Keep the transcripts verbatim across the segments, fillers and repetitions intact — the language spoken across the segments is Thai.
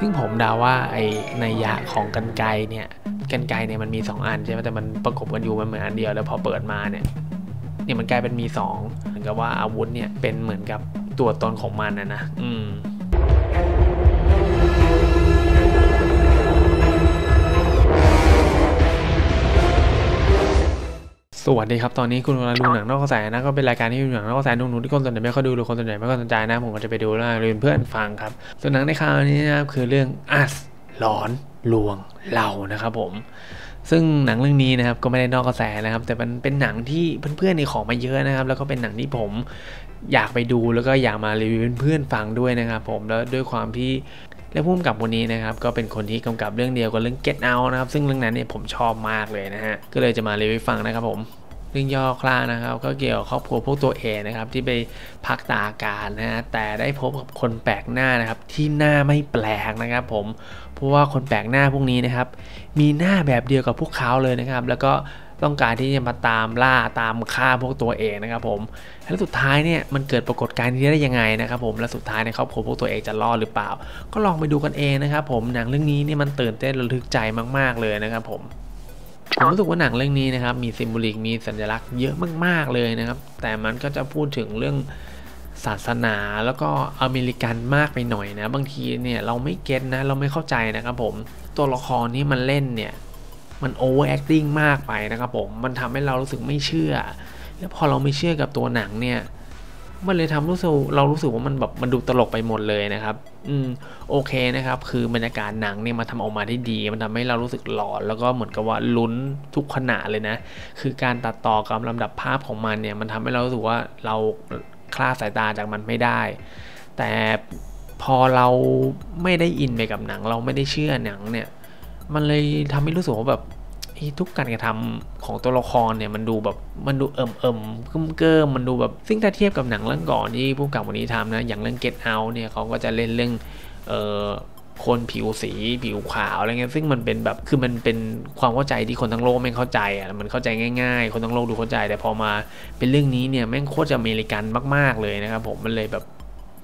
ซึ่งผมเดาว่าไอ้ในยะของกรรไกรเนี่ยกรรไกรเนี่ยมันมีสองอันใช่ไหมแต่มันประกบกันอยู่มันเหมือนอันเดียวแล้วพอเปิดมาเนี่ยเนี่ยมันกลายเป็นมีสองเหมือนกับว่าอาวุธเนี่ยเป็นเหมือนกับตัวตนของมันนะนะอืมสวัสดีครับตอนนี้คุณกำลังดูหนังนอกกระแสนะก็เป็นรายการที่ดูหนังนอกกระแสดูหนูที่คนส่วนใหญ่ไม่ค่อยดูหรือคนส่วนใหญ่ไม่ค่อยสนใจนะผมก็จะไปดูแล้วเรียนเพื่อนฟังครับส่วนหนังในคราวนี้นะครับคือเรื่องอัสหลอนลวงเรานะครับผมซึ่งหนังเรื่องนี้นะครับก็ไม่ได้นอกกระแสนะครับแต่มันเป็นหนังที่เพื่อนๆในขอมาเยอะนะครับแล้วก็เป็นหนังที่ผมอยากไปดูแล้วก็อยากมารีวิวเพื่อนฟังด้วยนะครับผมแล้วด้วยความที่และผู้กำกับคนนี้นะครับก็เป็นคนที่กำกับเรื่องเดียวกับเรื่อง Get Out นะครับซึ่งเรื่องนั้นเนี่ยผมชอบมากเลยนะฮะก็เลยจะมารีวิวฟังนะครับผมเรื่องย่อคร่าวนะครับก็เกี่ยวกับครอบครัวพวกตัวเองนะครับที่ไปพักตากอากาศนะฮะแต่ได้พบกับคนแปลกหน้านะครับที่หน้าไม่แปลกนะครับผมเพราะว่าคนแปลกหน้าพวกนี้นะครับมีหน้าแบบเดียวกับพวกเขาเลยนะครับแล้วก็ต้องการที่จะมาตามล่าตามฆ่าพวกตัวเองนะครับผมแล้วสุดท้ายเนี่ยมันเกิดปรากฏการณ์นี้ได้ยังไงนะครับผมและสุดท้ายในครอบครัวพวกตัวเองจะรอดหรือเปล่าก็ลองไปดูกันเองนะครับผมหนังเรื่องนี้เนี่ยมันตื่นเต้นระทึกใจมากๆเลยนะครับผมผมรู้สึกว่าหนังเรื่องนี้นะครับมีซิมโบลิกมีสัญลักษณ์เยอะมากๆเลยนะครับแต่มันก็จะพูดถึงเรื่องศาสนาแล้วก็อเมริกันมากไปหน่อยนะบางทีเนี่ยเราไม่เก็ตนะเราไม่เข้าใจนะครับผมตัวละครนี้มันเล่นเนี่ยมันโอเวอร์แอคติ้งมากไปนะครับผมมันทำให้เรารู้สึกไม่เชื่อแล้วพอเราไม่เชื่อกับตัวหนังเนี่ยมันเลยทำรู้สึกเรารู้สึกว่ามันแบบมันดูตลกไปหมดเลยนะครับอืมโอเคนะครับคือบรรยากาศหนังเนี่ยมันทำออกมาได้ดีมันทำให้เรารู้สึกหลอนแล้วก็เหมือนกับว่าลุ้นทุกขณะเลยนะคือการตัดต่อกับลำดับภาพของมันเนี่ยมันทำให้เรารู้สึกว่าเราคลาดสายตาจากมันไม่ได้แต่พอเราไม่ได้อินไปกับหนังเราไม่ได้เชื่อหนังเนี่ยมันเลยทำให้รู้สึกว่าแบบทุกการกระทำของตัวละครเนี่ยมันดูแบบมันดูเอิ่มเอิ่มเกิ้มเกิ้มมันดูแบบซึ่งถ้าเทียบกับหนังเรื่องก่อนที่ผู้กำกับคนนี้ทำนะอย่างเรื่อง Get Out เนี่ยเขาก็จะเล่นเรื่องเอ่อคนผิวสีผิวขาวอะไรเงี้ยซึ่งมันเป็นแบบคือมันเป็นความเข้าใจที่คนทั้งโลกไม่เข้าใจอ่ะมันเข้าใจง่ายๆคนทั้งโลกดูเข้าใจแต่พอมาเป็นเรื่องนี้เนี่ยแม่งโคตรจะอเมริกันมากๆเลยนะครับผมมันเลยแบบ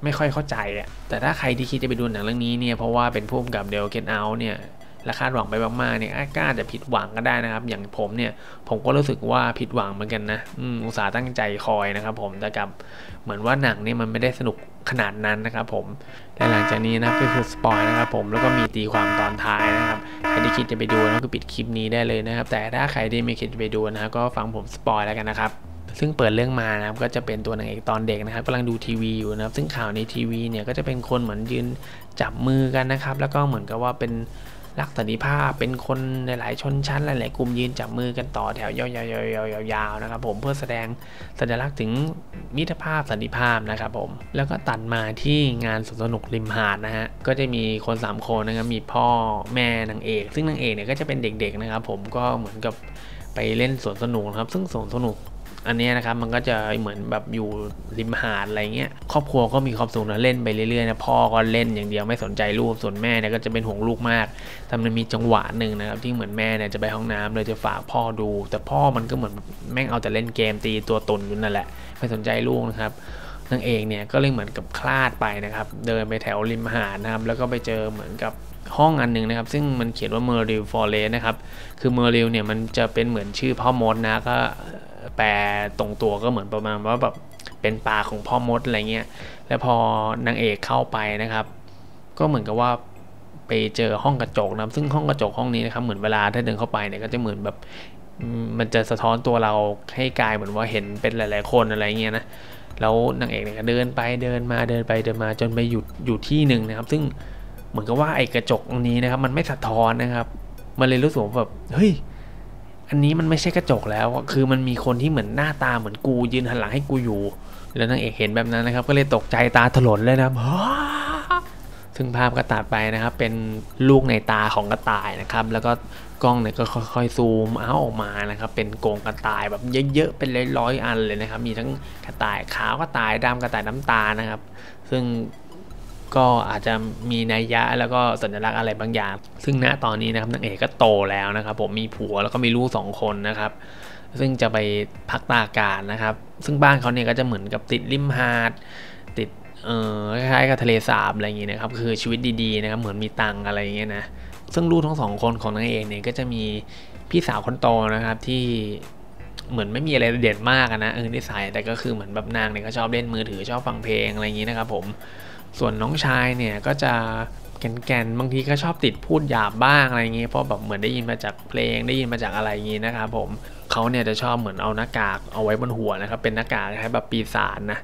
ไม่ค่อยเข้าใจอ่ะแต่ถ้าใครที่คิดจะไปดูหนังเรื่องนี้เนี่ยเพราะว่าเป็นผู้กำกับเดียว Get Out เนี่ยและคาดหวังไปมากๆเนี่ยกล้าจะผิดหวังก็ได้นะครับอย่างผมเนี่ยผมก็รู้สึกว่าผิดหวังเหมือนกันนะอุตส่าห์ตั้งใจคอยนะครับผมแต่กับเหมือนว่าหนังเนี่ยมันไม่ได้สนุกขนาดนั้นนะครับผมและหลังจากนี้นะก็คือสปอยนะครับผมแล้วก็มีตีความตอนท้ายนะครับใครที่คิดจะไปดูนะก็ปิดคลิปนี้ได้เลยนะครับแต่ถ้าใครที่ไม่คิดจะไปดูนะก็ฟังผมสปอยแล้วกันนะครับซึ่งเปิดเรื่องมานะครับก็จะเป็นตัวนางเอกตอนเด็กนะครับกำลังดูทีวีอยู่นะครับซึ่งข่าวในทีวีเนี่ยก็จะเป็นคนเหมือนยืนจับมือกันนะครับแล้วก็เหมือนกับว่าเป็นรักสันติภาพเป็นคนหลายๆชนชั้นหลายๆกลุ่มยืนจับมือกันต่อแถวยาวๆๆๆๆนะครับผมเพื่อแสดงสัญลักษณ์ถึงมิตรภาพสันติภาพนะครับผมแล้วก็ตัดมาที่งานสนุกริมหาดนะฮะก็จะมีคนสามคนนะครับมีพ่อแม่นางเอกซึ่งนางเอกเนี่ยก็จะเป็นเด็กๆนะครับผมก็เหมือนกับไปเล่นสวนสนุกครับซึ่งสวนสนุกอันนี้นะครับมันก็จะเหมือนแบบอยู่ริมหาดอะไรเงี้ยครอบครัวก็มีความสุขนะเล่นไปเรื่อยๆนะพ่อก็เล่นอย่างเดียวไม่สนใจลูกส่วนแม่เนี่ยก็จะเป็นห่วงลูกมากแต่มันมีจังหวะหนึ่งนะครับที่เหมือนแม่เนี่ยจะไปห้องน้ำเลยจะฝากพ่อดูแต่พ่อมันก็เหมือนแม่งเอาแต่เล่นเกมตีตัวตนอยู่นั่นแหละไม่สนใจลูกนะครับนางเอกเนี่ยก็เลยเหมือนกับคลาดไปนะครับเดินไปแถวริมหาดนะครับแล้วก็ไปเจอเหมือนกับห้องอันนึงนะครับซึ่งมันเขียนว่า Meryl Forest นะครับคือ Meryl เนี่ยมันจะเป็นเหมือนชื่อพ่อมดนะก็แปลตรงตัวก็เหมือนประมาณว่าแบบเป็นปลาของพ่อมดอะไรเงี้ยแล้วพอนางเอกเข้าไปนะครับก็เหมือนกับว่าไปเจอห้องกระจกนะซึ่งห้องกระจกห้องนี้นะครับเหมือนเวลาถ้าเดินเข้าไปเนี่ยก็จะเหมือนแบบมันจะสะท้อนตัวเราให้กายเหมือนว่าเห็นเป็นหลายๆคนอะไรเงี้ยนะแล้วนางเอกเนี่ยก็เดินไปเดินมาเดินไปเดินมาจนไปหยุดอยู่ที่หนึ่งนะครับซึ่งเหมือนกับว่าไอ้กระจกตรงนี้นะครับมันไม่สะท้อนนะครับมันเลยรู้สึกแบบเฮ้ยอันนี้มันไม่ใช่กระจกแล้วคือมันมีคนที่เหมือนหน้าตาเหมือนกูยืนหันหลังให้กูอยู่แล้วนางเอกเห็นแบบนั้นนะครับก็เลยตกใจตาถลนเลยนะซึ่งภาพก็ตัดไปนะครับเป็นลูกในตาของกระต่ายนะครับแล้วก็กล้องเนี่ยก็ค่อยๆซูมเอาออกมานะครับเป็นกรงกระต่ายแบบเยอะๆเป็นร้อยๆอันเลยนะครับมีทั้งกระต่ายขาวกระต่ายดำกระต่ายน้ำตาลนะครับซึ่งก็อาจจะมีนัยยะแล้วก็สัญลักษณ์อะไรบางอย่างซึ่งณตอนนี้นะครับนางเอกก็โตแล้วนะครับผมมีผัวแล้วก็มีลูกสองคนนะครับซึ่งจะไปพักตากอากาศนะครับซึ่งบ้านเขาเนี่ยก็จะเหมือนกับติดริมหาดติด เออคล้ายๆกับทะเลสาบอะไรอย่างเงี้ยนะครับคือชีวิตดีๆนะครับเหมือนมีตังอะไรอย่างเงี้ยนะซึ่งลูกทั้งสองคนของนางเอกเนี่ยก็จะมีพี่สาวคนโตนะครับที่เหมือนไม่มีอะไรเด่นมากนะเออนิสัยแต่ก็คือเหมือนแบบนางเนี่ยก็ชอบเล่นมือถือชอบฟังเพลงอะไรอย่างงี้นะครับผมส่วนน้องชายเนี่ยก็จะแกนๆบางทีก็ชอบติดพูดหยาบบ้างอะไรอย่างงี้เพราะแบบเหมือนได้ยินมาจากเพลงได้ยินมาจากอะไรอย่างงี้นะครับผมเขาเนี่ยจะชอบเหมือนเอาหน้ากากเอาไว้บนหัวนะครับเป็นหน้ากากคล้ายแบบปีศาจนะ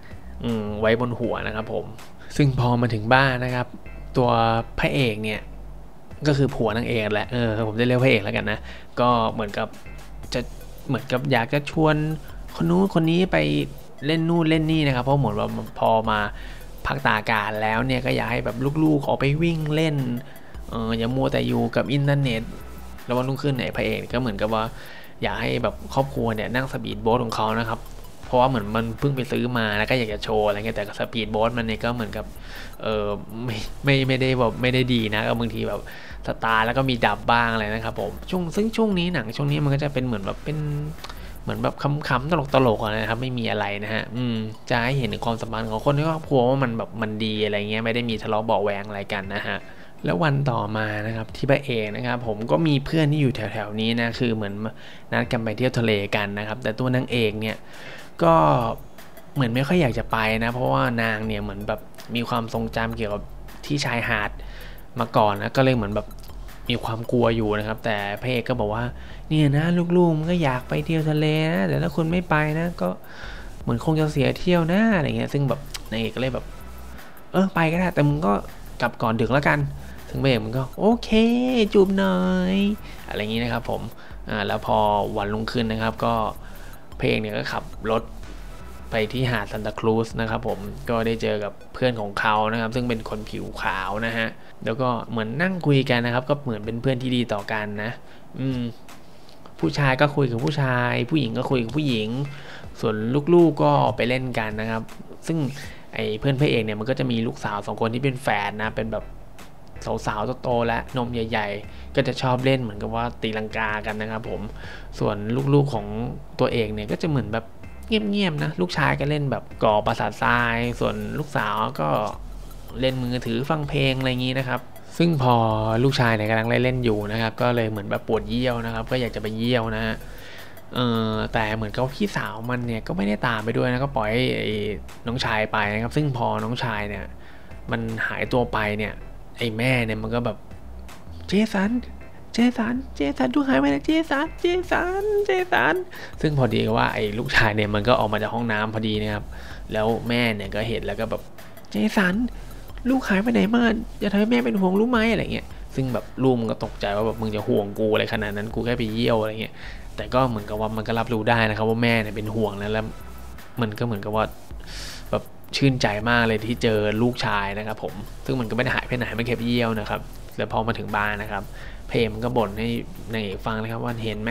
อืมไว้บนหัวนะครับผมซึ่งพอมาถึงบ้านนะครับตัวพระเอกเนี่ยก็คือผัวนางเอกแหละเออผมจะเรียกพระเอกแล้วกันนะก็เหมือนกับจะเหมือนกับอยากจะชวนคนนู้นคนนี้ไปเล่นนู่นเล่นนี่นะครับเพราะเหมือนว่าพอมาพักตาอากาศแล้วเนี่ยก็อยากให้แบบลูกๆออกไปวิ่งเล่นเอออย่ามัวแต่อยู่กับอินเทอร์เน็ตแล้ววันรุ่งขึ้นเนี่ยพระเอกก็เหมือนกับว่าอยากให้แบบครอบครัวเนี่ยนั่งสปีดโบ๊ทของเขานะครับเพราะว่าเหมือนมันเพิ่งไปซื้อมาแล้วก็อยากจะโชว์อะไรเงี้ยแต่สปีดโบ๊ทมันเนี่ยก็เหมือนกับเออไม่ไม่ไม่ได้แบบไม่ได้ดีนะก็บางทีแบบสตาร์แล้วก็มีดับบ้างอะไรนะครับผมช่วงซึ่งช่วงนี้หนังช่วงนี้มันก็จะเป็นเหมือนแบบเป็นเหมือนแบบคำๆตลกๆอะไรนะครับไม่มีอะไรนะฮะอืมจะให้เห็นถึงความสัมพันธ์ของคนในครอบครัวว่ามันแบบมันดีอะไรเงี้ยไม่ได้มีทะเลาะเบาะแวงอะไรกันนะฮะแล้ววันต่อมานะครับที่พระเอกนะครับผมก็มีเพื่อนที่อยู่แถวๆนี้นะคือเหมือนนัดกันไปเที่ยวทะเลกันนะครับแต่ตัวนางเอกเนี่ยก็เหมือนไม่ค่อยอยากจะไปนะเพราะว่านางเนี่ยเหมือนแบบมีความทรงจำเกี่ยวกับที่ชายหาดมาก่อนนะก็เลยเหมือนแบบมีความกลัวอยู่นะครับแต่พระเอกก็บอกว่าเนี่ยนะลูกๆมันก็อยากไปเที่ยวทะเลนะแต่ถ้าคุณไม่ไปนะก็เหมือนคงจะเสียเที่ยวนะอะไรเงี้ยซึ่งแบบนางเอกก็เลยแบบเออไปก็ได้แต่มึงก็กลับก่อนดึกแล้วกันซึ่งพระเอกมันก็โอเคจูบหน่อยอะไรอย่างนี้นะครับผมอ่าแล้วพอวันรุ่งขึ้นนะครับก็พระเอกเนี่ยก็ขับรถไปที่หาดซันตาครูซนะครับผมก็ได้เจอกับเพื่อนของเขานะครับซึ่งเป็นคนผิวขาวนะฮะแล้วก็เหมือนนั่งคุยกันนะครับก็เหมือนเป็นเพื่อนที่ดีต่อกันนะอืมผู้ชายก็คุยกับผู้ชายผู้หญิงก็คุยกับผู้หญิงส่วนลูกๆก็ไปเล่นกันนะครับซึ่งไอ้เพื่อนพระเอกเนี่ยมันก็จะมีลูกสาวสองคนที่เป็นแฝดนะเป็นแบบสาวๆโตๆและนมใหญ่ๆก็จะชอบเล่นเหมือนกับว่าตีลังกากันนะครับผมส่วนลูกๆของตัวเอกเนี่ยก็จะเหมือนแบบเงียบๆนะลูกชายก็เล่นแบบก่อประสาททรายส่วนลูกสาวก็เล่นมือถือฟังเพลงอะไรอย่างนี้นะครับซึ่งพอลูกชายเนี่ยกำลังเล่นอยู่นะครับก็เลยเหมือนแบบปวดเยี่ยวนะครับก็อยากจะไปเยี่ยวนะฮะเออแต่เหมือนกับพี่สาวมันเนี่ยก็ไม่ได้ตามไปด้วยนะก็ปล่อยน้องชายไปนะครับซึ่งพอน้องชายเนี่ยมันหายตัวไปเนี่ยไอ้แม่เนี่ยมันก็แบบเจสันเจสันเจสันดูหายไปนะเจสันเจสันเจสันซึ่งพอดีว่าไอ้ลูกชายเนี่ยมันก็ออกมาจากห้องน้ำพอดีนะครับแล้วแม่เนี่ยก็เห็นแล้วก็แบบเจสันลูกหายไปไหนมาอย่าทำให้แม่เป็นห่วงรู้ไหมอะไรเงี้ยซึ่งแบบลูกมันก็ตกใจว่าแบบมึงจะห่วงกูอะไรขนาดนั้นกูแค่ไปเยี่ยวอะไรเงี้ยแต่ก็เหมือนกับว่ามันก็รับรู้ได้นะครับว่าแม่เนี่ยเป็นห่วงนะแล้วมันก็เหมือนกับว่าแบบชื่นใจมากเลยที่เจอลูกชายนะครับผมซึ่งมันก็ไม่ได้หายไปไหนมันแค่ไปเยี่ยวนะครับแต่พอมาถึงบ้านนะครับเพลงมันก็บ่นให้นางเอกฟังนะครับว่าเห็นไหม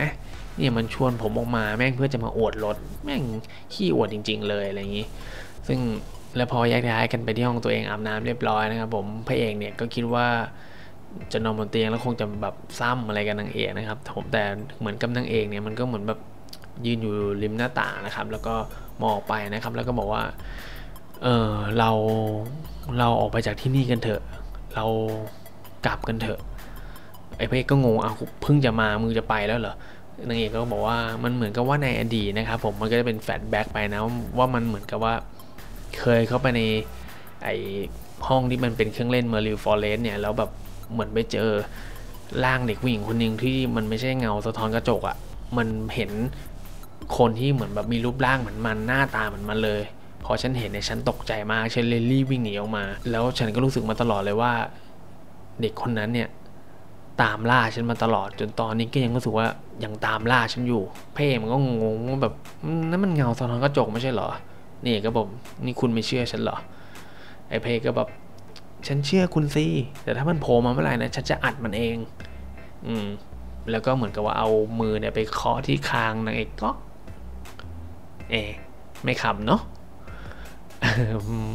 เนี่ยมันชวนผมออกมาแม่งเพื่อจะมาอวดรถแม่งขี้อวดจริงๆเลยอะไรอย่างนี้ซึ่งแล้วพอแยกย้ายกันไปที่ห้องตัวเองอาบน้ำเรียบร้อยนะครับผมพระเอกเนี่ยก็คิดว่าจะนอนบนเตียงแล้วคงจะแบบซ้ำอะไรกันนางเอกนะครับผมแต่เหมือนกับนางเอกเนี่ยมันก็เหมือนแบบยืนอยู่ริมหน้าต่างนะครับแล้วก็มองไปนะครับแล้วก็บอกว่าเออเราเราออกไปจากที่นี่กันเถอะเรากลับกันเถอะไอ้พระเอกก็งงเอาเพิ่งจะมามึงจะไปแล้วเหรอนางเอกก็บอกว่ามันเหมือนกับว่าในอดีตนะครับผมมันก็จะเป็นแฟลชแบ็กไปนะว่ามันเหมือนกับว่าเคยเข้าไปในไอ้ห้องที่มันเป็นเครื่องเล่น Meryl Forest เนี่ยแล้วแบบเหมือนไปเจอร่างเด็กผู้หญิงคนหนึ่งที่มันไม่ใช่เงาสะท้อนกระจกอ่ะมันเห็นคนที่เหมือนแบบมีรูปร่างเหมือนมันหน้าตาเหมือนมันเลยพอฉันเห็นเนี่ยฉันตกใจมากฉันเลยรีบวิ่งหนีออกมาแล้วฉันก็รู้สึกมาตลอดเลยว่าเด็กคนนั้นเนี่ยตามล่าฉันมาตลอดจนตอนนี้ก็ยังรู้สึกว่ายังตามล่าฉันอยู่เพ่มันก็งงว่าแบบนั่นมันเงาสะท้อนกระจกไม่ใช่เหรอนี่ก็บอกนี่คุณไม่เชื่อฉันเหรอไอ้เพ่ก็แบบฉันเชื่อคุณสิแต่ถ้ามันโผล่มาเมื่อไหร่นะฉันจะอัดมันเองอืมแล้วก็เหมือนกับว่าเอามือเนี่ยไปเคาะที่คางนางเอกก็เอ๊ะไม่ขำเนาะ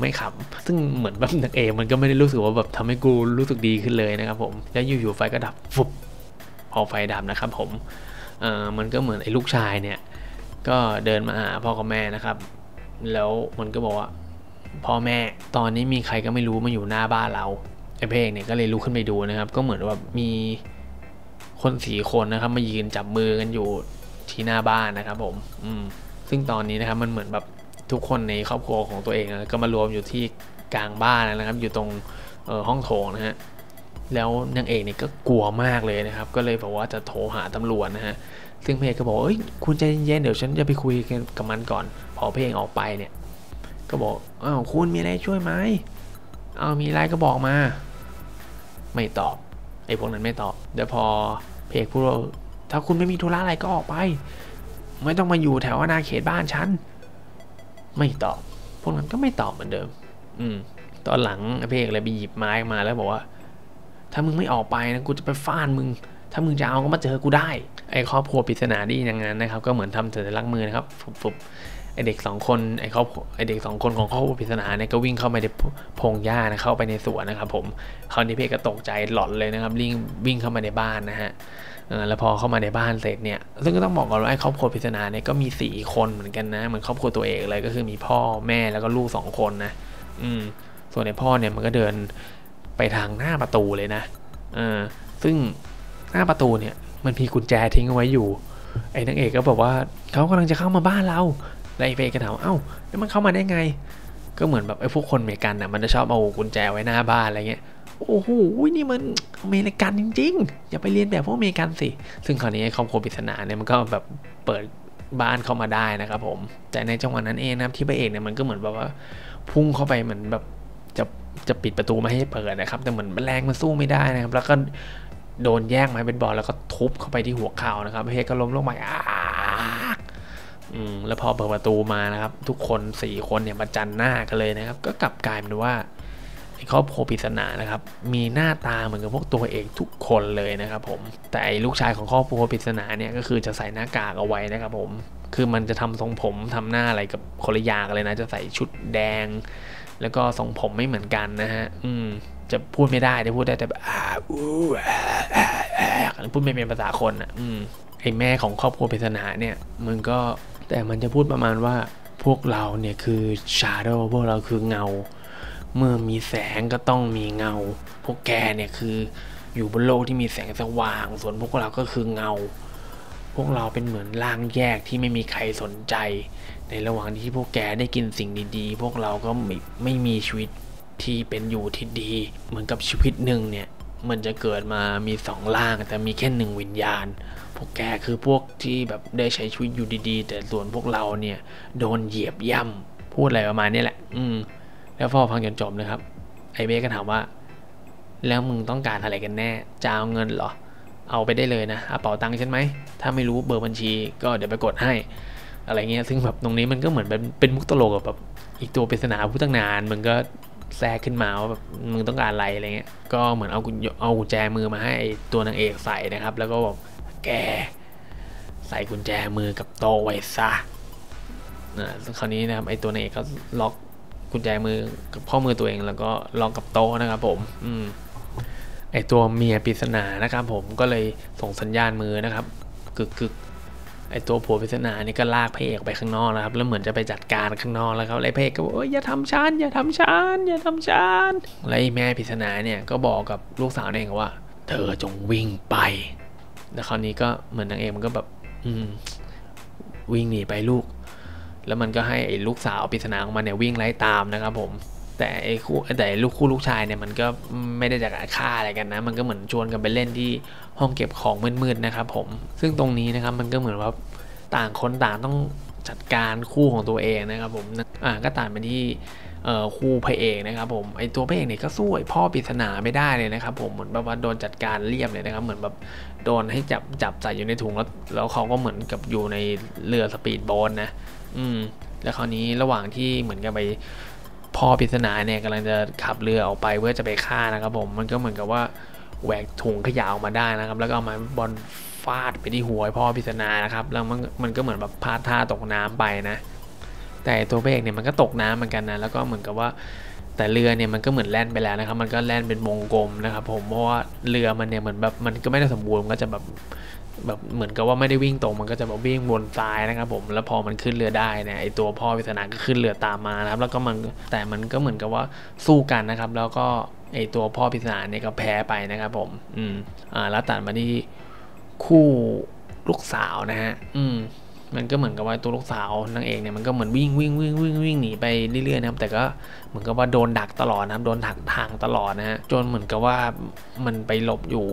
ไม่ขำซึ่งเหมือนแบบนางเอกมันก็ไม่ได้รู้สึกว่าแบบทำให้กูรู้สึกดีขึ้นเลยนะครับผมแล้วอยู่ๆไฟก็ดับฟุบพอไฟดับนะครับผมเอ่อมันก็เหมือนไอ้ลูกชายเนี่ยก็เดินมาหาพ่อกับแม่นะครับแล้วมันก็บอกว่า พ่อแม่ตอนนี้มีใครก็ไม่รู้มาอยู่หน้าบ้านเราไอ้พระเอกเนี่ยก็เลยลุกขึ้นไปดูนะครับก็เหมือนว่ามีคนสี่คนนะครับมายืนจับมือกันอยู่ที่หน้าบ้านนะครับผมอืมซึ่งตอนนี้นะครับมันเหมือนแบบทุกคนในครอบครัวของตัวเองนะก็มารวมอยู่ที่กลางบ้านนะครับอยู่ตรงห้องโถงนะฮะแล้วนางเอกเนี่ยก็กลัวมากเลยนะครับก็เลยบอกว่าจะโทรหาตำรวจนะฮะซึ่งพระเอกก็บอกเอ้ยคุณใจเย็นเดี๋ยวฉันจะไปคุยกันกับมันก่อนพอพระเอกออกไปเนี่ยก็บอกอ้าวคุณมีอะไรช่วยไหมเอามีอะไรก็บอกมาไม่ตอบไอ้พวกนั้นไม่ตอบเดี๋ยวพอพระเอกพูดว่าถ้าคุณไม่มีธุระอะไรก็ออกไปไม่ต้องมาอยู่แถวอาณาเขตบ้านฉันไม่ตอบพวกนั้นก็ไม่ตอบเหมือนเดิมอืมตอนหลังพระเอกเลยไปหยิบไม้มาแล้วบอกว่าถ้ามึงไม่ออกไปนะกูจะไปฟาดมึงถ้ามึงจะเอาก็มาเจอกูได้ไอ้ครอบครัวปริศนาดีอย่างนั้นนะครับก็เหมือนทำสัญลักษณ์มือนะครับฟุบๆไอ้เด็กสองคนไอ้ครอบไอ้เด็กสองคนของครอบครัวปริศนาเนี่ยก็วิ่งเข้าไปในพงหญ้านะเข้าไปในสวนนะครับผมคราวนี้พระเอกก็ตกใจหลอนเลยนะครับวิ่งวิ่งเข้ามาในบ้านนะฮะแล้วพอเข้ามาในบ้านเสร็จเนี่ยซึ่งก็ต้องบอกก่อนว่าไอ้ครอบครัวปริศนาเนี่ยก็มีสี่คนเหมือนกันนะเหมือนครอบครัวตัวเองเลยก็คือมีพ่อแม่แล้วก็ลูกสองคนนะอืมส่วนไอ้พ่อเนี่ยมันก็เดินไปทางหน้าประตูเลยนะเออซึ่งหน้าประตูเนี่ยมันมีกุญแจทิ้งเอาไว้อยู่ไอ้นางเอกก็บอกว่าเขากำลังจะเข้ามาบ้านเราแล้วไอ้พระเอกก็ถามเอ้าแล้วมันเข้ามาได้ไงก็เหมือนแบบไอ้พวกคนอเมริกันน่ะมันจะชอบเอากุญแจไว้หน้าบ้านอะไรเงี้ยโอ้โหนี่มันอเมริกันจริงๆอย่าไปเรียนแบบพวกอเมริกันสิซึ่งคราวนี้ไอ้ครอบครัวปริศนาเนี่ยมันก็แบบเปิดบ้านเข้ามาได้นะครับผมแต่ในจังหวะนั้นเองนะที่พระเอกเนี่ยมันก็เหมือนแบบว่าพุ่งเข้าไปเหมือนแบบจะจะปิดประตูไม่ให้เปิดนะครับแต่เหมือนแรงมันสู้ไม่ได้นะครับแล้วก็โดนแย่งไม้เบสบอลแล้วก็ทุบเข้าไปที่หัวเข่านะครับพระเอกก็ล้มลงไปอืมแล้วพอเปิดประตูมานะครับทุกคนสี่คนเนี่ยมาจันหน้ากันเลยนะครับก็กลับกลายเป็นว่าไอ้ครอบครัวปริศนานะครับมีหน้าตาเหมือนกับพวกตัวเองทุกคนเลยนะครับผมแต่ไอ้ลูกชายของครอบครัวปริศนาเนี่ยก็คือจะใส่หน้ากากเอาไว้นะครับผมคือมันจะทำทรงผมทำหน้าอะไรกับคนละอย่างเลยนะจะใส่ชุดแดงแล้วก็ทรงผมไม่เหมือนกันนะฮะอืมจะพูดไม่ได้จะพูดได้แต่แบบอ่าอู้อ่าพูดไม่เป็นภาษาคนอ่ะอืมไอแม่ของครอบครัวปริศนาเนี่ยมันก็แต่มันจะพูดประมาณว่าพวกเราเนี่ยคือชาโดว์พวกเราคือเงาเมื่อมีแสงก็ต้องมีเงาพวกแกเนี่ยคืออยู่บนโลกที่มีแสงสว่างส่วนพวกเราก็คือเงาพวกเราเป็นเหมือนร่างแยกที่ไม่มีใครสนใจในระหว่างที่พวกแกได้กินสิ่งดีๆพวกเราก็ไม่ไม่มีชีวิตที่เป็นอยู่ที่ดีเหมือนกับชีวิตหนึ่งเนี่ยมันจะเกิดมามีสองร่างแต่มีแค่หนึ่งวิญญาณพวกแกคือพวกที่แบบได้ใช้ชีวิตอยู่ดีๆแต่ส่วนพวกเราเนี่ยโดนเหยียบย่ำพูดอะไรประมาณนี้แหละอืมแล้วพอฟังจนจบนะครับไอเบ้ก็ถามว่าแล้วมึงต้องการอะไรกันแน่จะเอาเงินเหรอเอาไปได้เลยนะเอาเป๋าตังค์ฉันไหมถ้าไม่รู้เบอร์บัญชีก็เดี๋ยวไปกดให้อะไรเงี้ยซึ่งแบบตรงนี้มันก็เหมือนเป็นเป็นมุกตลกกับแบบอีกตัวปริศนาผู้ตั้งนานมันก็แทรกขึ้นมาว่าแบบมึงต้องการอะไรอะไรเงี้ยก็เหมือนเอากุญเอากุญแจมือมาให้ตัวนางเอกใส่นะครับแล้วก็บอกแกใส่กุญแจมือกับโต๊ะไว้ซะนะซึ่งคราวนี้นะครับไอ้ตัวนางเอกก็ล็อกกุญแจมือกับข้อมือตัวเองแล้วก็ล็อกกับโต๊ะนะครับผมอืมไอ้ตัวเมียปริศนานะครับผมก็เลยส่งสัญญาณมือนะครับกึกกึกไอตัวผัวปริศนานี่ก็ลากพระเอกไปข้างนอกนะครับแล้วเหมือนจะไปจัดการข้างนอกแล้วครับไอพระเอกก็บอกเอ้ยอย่าทำฉันอย่าทำฉันอย่าทำฉันแล้วไอแม่ปริศนาเนี่ยก็บอกกับลูกสาวเองว่าเธอจงวิ่งไปแล้วคราวนี้ก็เหมือนนางเอกมันก็แบบอืมวิ่งหนีไปลูกแล้วมันก็ให้ไอลูกสาวปริศนาของมันเนี่ยวิ่งไล่ตามนะครับผมแต่ไอคู่แต่ลูกคู่ลูกชายเนี่ยมันก็ไม่ได้จะฆ่าอะไรกันนะมันก็เหมือนชวนกันไปเล่นที่ห้องเก็บของมืดๆนะครับผมซึ่งตรงนี้นะครับมันก็เหมือนว่าต่างคนต่างต้องจัดการคู่ของตัวเองนะครับผมอ่าก็ต่างไปที่คู่พระเอกนะครับผมไอตัวพระเอกเนี่ยก็สู้ไอพ่อปริศนาไม่ได้เลยนะครับผมเหมือนแบบว่าโดนจัดการเรียบเลยนะครับเหมือนแบบโดนให้จับจับใส่อยู่ในถุงแล้วแล้วเขาก็เหมือนกับอยู่ในเรือสปีดโบ๊ทนะอืมแล้วคราวนี้ระหว่างที่เหมือนกับไปพ่อปริศนาเนี่ยกำลังจะขับเรือออกไปเพื่อจะไปฆ่านะครับผมมันก็เหมือนกับว่าแหวกถุงขยะออกมาได้นะครับแล้วก็เอามาบอลฟาดไปที่หัวพ่อปริศนานะครับแล้วมันมันก็เหมือนแบบพลาดท่าตกน้ำไปนะแต่ตัวเอกเนี่ยมันก็ตกน้ำเหมือนกันนะแล้วก็เหมือนกับว่าแต่เรือเนี่ยมันก็เหมือนแล่นไปแล้วนะครับมันก็แล่นเป็นวงกลมนะครับผมเพราะว่าเรือมันเนี่ยเหมือนแบบมันก็ไม่ได้สมบูรณ์ก็จะแบบ แบบเหมือนกับว่าไม่ได้วิ่งตรงมันก็จะแบบวิ่งวนซ้ายนะครับผมแล้วพอมันขึ้นเรือได้เนี่ยไอตัวพ่อวิศนาก็ขึ้นเรือตามมานะครับแล้วก็มันแต่มันก็เหมือนกับว่าสู้กันนะครับแล้วก็ไอตัวพ่อวิศนาเนี่ยก็แพ้ไปนะครับผมอืมอ่าแล้วตัดมาที่คู่ลูกสาวนะฮะอืมมันก็เหมือนกับว่าตัวลูกสาวนางเอกเนี่ยมันก็เหมือนวิ่งวิ่งวิ่งวิ่งวิ่งหนีไปเรื่อยๆนะครับแต่ก็เหมือนกับว่าโดนดักตลอดนะครับโดนดักทางตลอดนะฮะจนเหมือนกับว่ามันไปหลบอยู่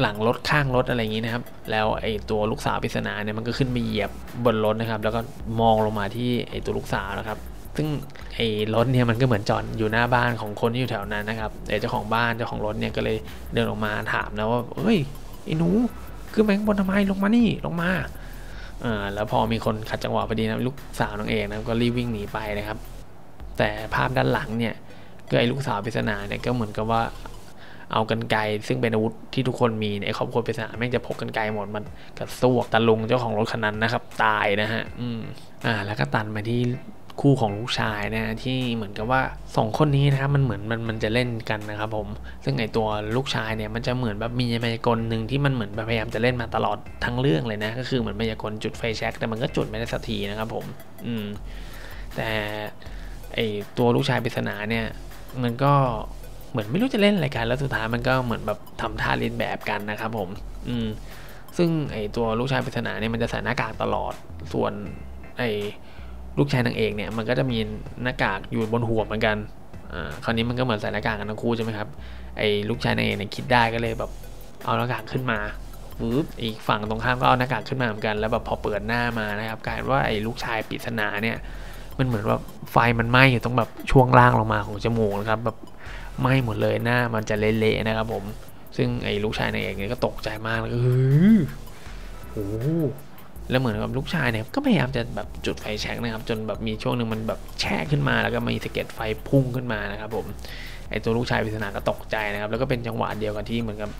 หลังรถข้างรถอะไรอย่างนี้นะครับแล้วไอ้ตัวลูกสาวปริศนาเนี่ยมันก็ขึ้นไปเหยียบบนรถนะครับแล้วก็มองลงมาที่ไอ้ตัวลูกสาวนะครับซึ่งไอ้รถเนี่ยมันก็เหมือนจอดอยู่หน้าบ้านของคนที่อยู่แถวนั้นนะครับไอ้เจ้าของบ้านเจ้าของรถเนี่ยก็เลยเดินออกมาถามนะว่าเฮ้ยไอ้หนูขึ้นไปข้างบนทำไมลงมานี่ลงมาอ่าแล้วพอมีคนขัดจังหวะพอดีนะลูกสาวนางเอกนะก็รีบวิ่งหนีไปนะครับแต่ภาพด้านหลังเนี่ยก็ไอ้ลูกสาวปริศนาเนี่ยก็เหมือนกับว่าเอากรรไกรซึ่งเป็นอาวุธที่ทุกคนมีไอ้ครอบครัวปริศนาแม่งจะพกกรรไกรหมดมันกระซวกตะลุงเจ้าของรถคันนั้นนะครับตายนะฮะอืมอ่าแล้วก็ตันมาที่คู่ของลูกชายนะที่เหมือนกับว่าสองคนนี้นะครับมันเหมือนมันมันจะเล่นกันนะครับผมซึ่งไอตัวลูกชายเนี่ยมันจะเหมือนแบบมีมายากลหนึ่งที่มันเหมือนพยายามจะเล่นมาตลอดทั้งเรื่องเลยนะก็คือเหมือนมายากลจุดไฟแช็กแต่มันก็จุดไม่ได้สักทีนะครับผมอืมแต่ไอตัวลูกชายปริศนาเนี่ยมันก็เหมือนไม่รู้จะเล่นอะไรกันแล้วสุดท้ายมันก็เหมือนแบบทำท่าเล่นแบบกันนะครับผมอืมซึ่งไอตัวลูกชายปริศนาเนี่ยมันจะใส่หน้ากากตลอดส่วนไอลูกชายนางเอกเนี่ยมันก็จะมีหน้ากากอยู่บนหัวเหมือนกันอ่าคราวนี้มันก็เหมือนใส่หน้ากากกันทั้งคู่ใช่ไหมครับไอ้ลูกชายนางเอกเนี่ยคิดได้ก็เลยแบบเอาหน้ากากขึ้นมาปึ๊บอีกฝั่งตรงข้ามก็เอาหน้ากากขึ้นมาเหมือนกันแล้วแบบพอเปิดหน้ามานะครับกลายว่าไอ้ลูกชายปริศนาเนี่ยมันเหมือนว่าไฟมันไหม้อยู่ตรงแบบช่วงล่างลงมาของจมูกนะครับแบบไหม้หมดเลยหน้ามันจะเละๆนะครับผมซึ่งไอ้ลูกชายนางเอกเนี่ยก็ตกใจมากเลยโอ้แล้วเหมือนกับลูกชายเนี่ยก็พยายามจะแบบจุดไฟแช็กนะครับจนแบบมีช่วงหนึ่งมันแบบแช่ขึ้นมาแล้วก็มีสะเก็ดไฟพุ่งขึ้นมานะครับผมไอตัวลูกชายปริศนาก็ตกใจนะครับแล้วก็เป็นจังหวะเดียวกันที่เหมือนกับ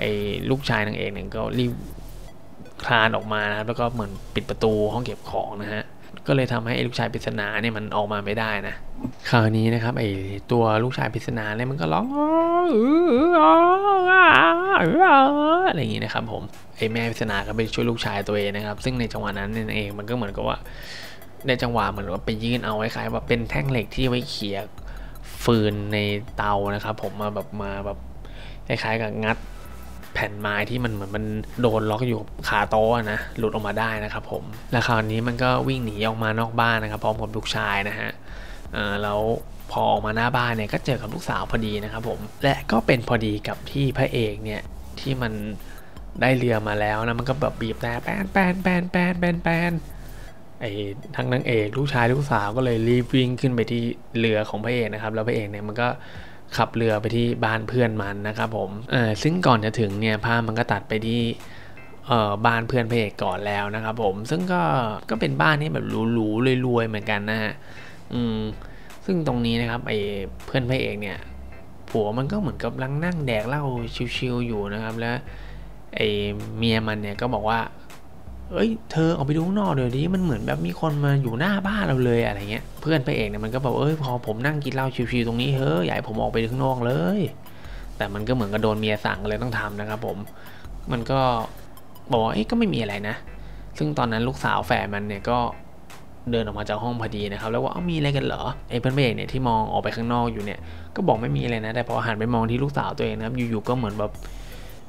ไอลูกชายนางเอกเนี่ยก็รีบคลานออกมานะครับแล้วก็เหมือนปิดประตูห้องเก็บของนะฮะก็เลยทำให้ไอลูกชายปริศนาเนี่ยมันออกมาไม่ได้นะคราวนี้นะครับไอตัวลูกชายปริศนาเนี่ยมันก็ร้องอะไรอย่างงี้นะครับผมไอแม่ปริศนาก็ไปช่วยลูกชายตัวเองนะครับซึ่งในจังหวะนั้นนั่นเองมันก็เหมือนกับว่าในจังหวะเหมือนว่าไปยื่นเอาไว้คล้ายว่าเป็นแท่งเหล็กที่ไว้เขี่ยฟืนในเตานะครับผมมาแบบมาแบบคล้ายๆกับงัดแผ่นไม้ที่มันเหมือนมันโดนล็อกอยู่คาโต๊ะนะหลุดออกมาได้นะครับผมแล้วคราวนี้มันก็วิ่งหนีออกมานอกบ้านนะครับพร้อมกับลูกชายนะฮะอ่าแล้วพอออกมาหน้าบ้านเนี่ยก็เจอกับลูกสาวพอดีนะครับผมและก็เป็นพอดีกับที่พระเอกเนี่ยที่มันได้เรือมาแล้วนะมันก็แบบบีบแต่แปนแปนแปนแปนแปนแปนไอ้ทั้งนางเอกลูกชายลูกสาวก็เลยรีบวิ่งขึ้นไปที่เรือของพระเอกนะครับแล้วพระเอกเนี่ยมันก็ขับเรือไปที่บ้านเพื่อนมันนะครับผมเออซึ่งก่อนจะถึงเนี่ยภาพมันก็ตัดไปที่เออบ้านเพื่อนพระเอกก่อนแล้วนะครับผมซึ่งก็ก็เป็นบ้านที่แบบหรูๆรวยๆเหมือนกันนะฮะอืมซึ่งตรงนี้นะครับไอ้เพื่อนพระเอกเนี่ยผัวมันก็เหมือนกับนั่งแดกเหล้าชิวๆอยู่นะครับแล้วไอเมียมันเนี่ยก็บอกว่าเอ้ยเธอออกไปดูข้างนอกเดี๋ยวนี้มันเหมือนแบบมีคนมาอยู่หน้าบ้านเราเลยอะไรเงี้ยเพื่อนพระเอกเนี่ยมันก็บอกเอ้ยพอผมนั่งกินเหล้าชิวๆตรงนี้เฮ้ยอย่าให้ผมออกไปข้างนอกเลยแต่มันก็เหมือนกับโดนเมียสั่งเลยต้องทำนะครับผมมันก็บอกว่าเอ้ยก็ไม่มีอะไรนะซึ่งตอนนั้นลูกสาวแฝดมันเนี่ยก็เดินออกมาจากห้องพอดีนะครับแล้วว่าเอามีอะไรกันเหรอไอ้เพื่อนพระเอกเนี่ยที่มองออกไปข้างนอกอยู่เนี่ยก็บอกไม่มีอะไรนะแต่พอหันไปมองที่ลูกสาวตัวเองนะครับอยู่ๆก็เหมือนแบบ